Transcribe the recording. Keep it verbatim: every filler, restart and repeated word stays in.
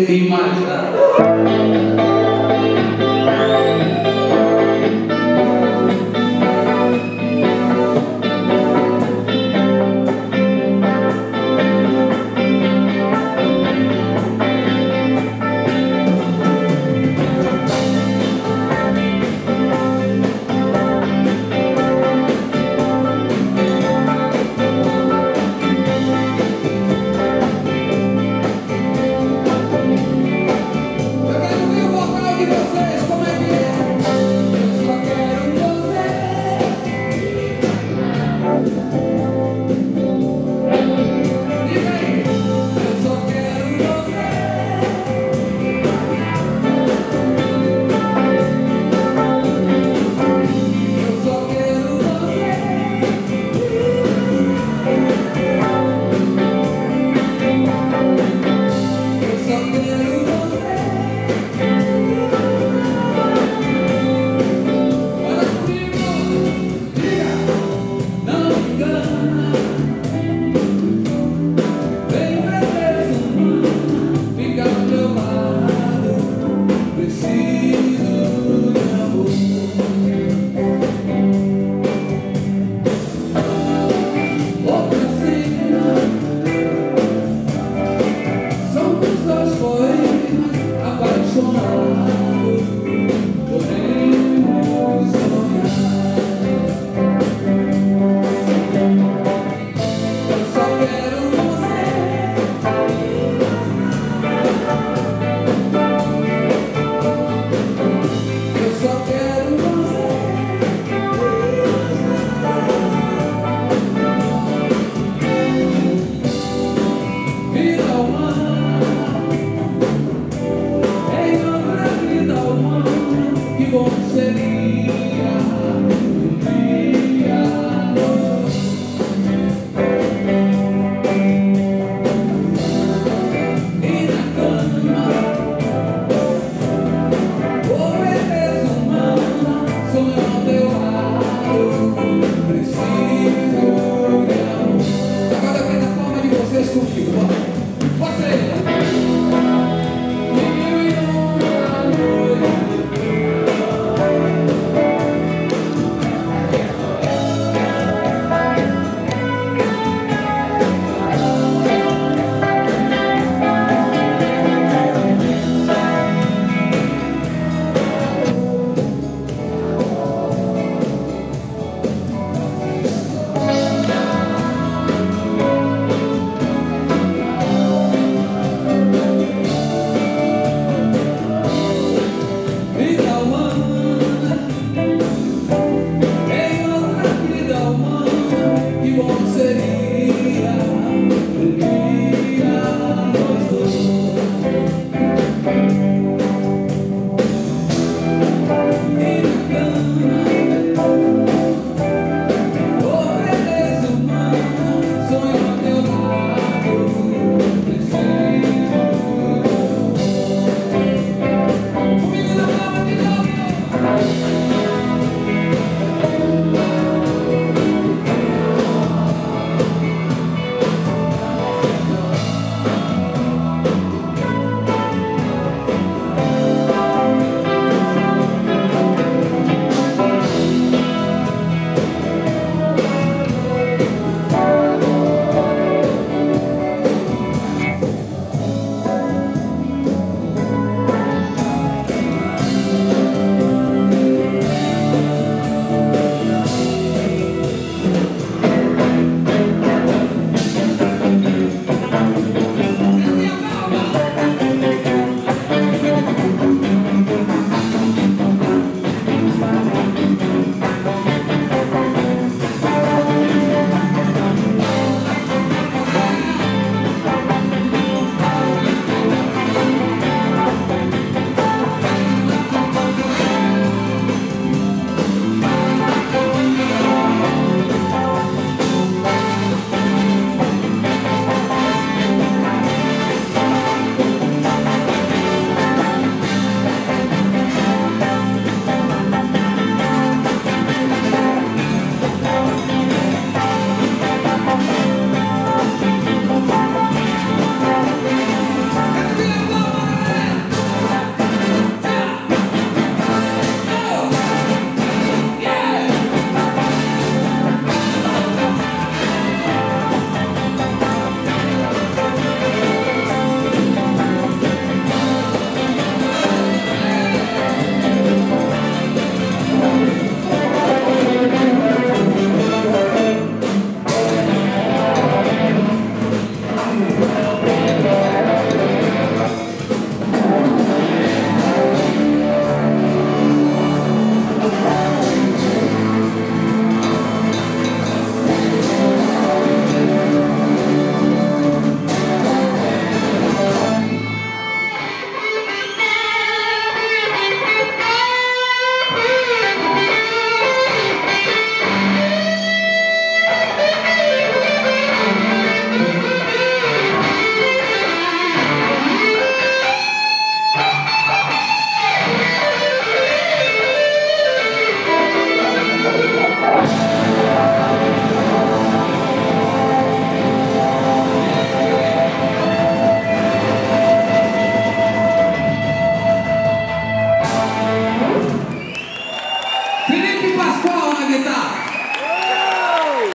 What? guitar.